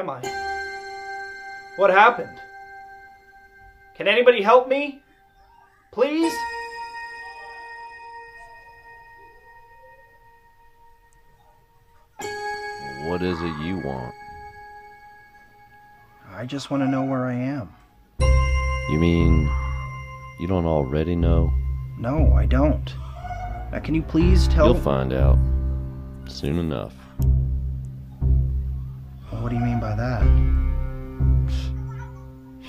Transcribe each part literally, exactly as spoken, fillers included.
am I? What happened? Can anybody help me? Please? What is it you want? I just want to know where I am. You mean you don't already know? No, I don't. Now can you please tell me? You'll find out soon enough. Well, what do you mean by that?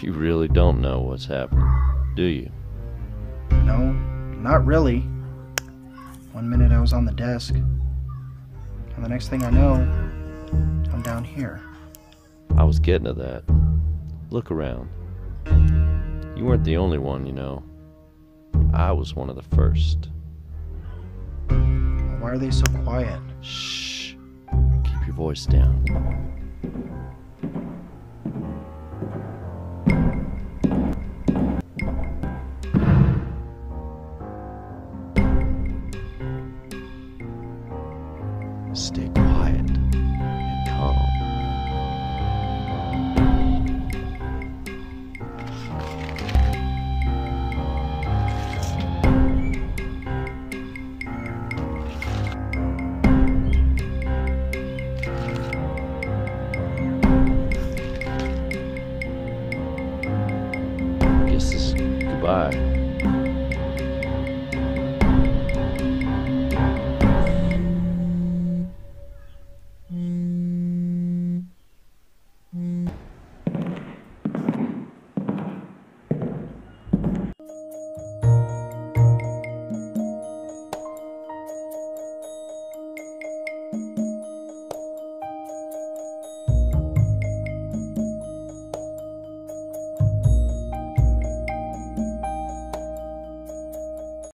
You really don't know what's happening, do you? No, not really. One minute I was on the desk, and the next thing I know, I'm down here. I was getting to that. Look around. You weren't the only one, you know. I was one of the first. Why are they so quiet? Shh. Keep your voice down.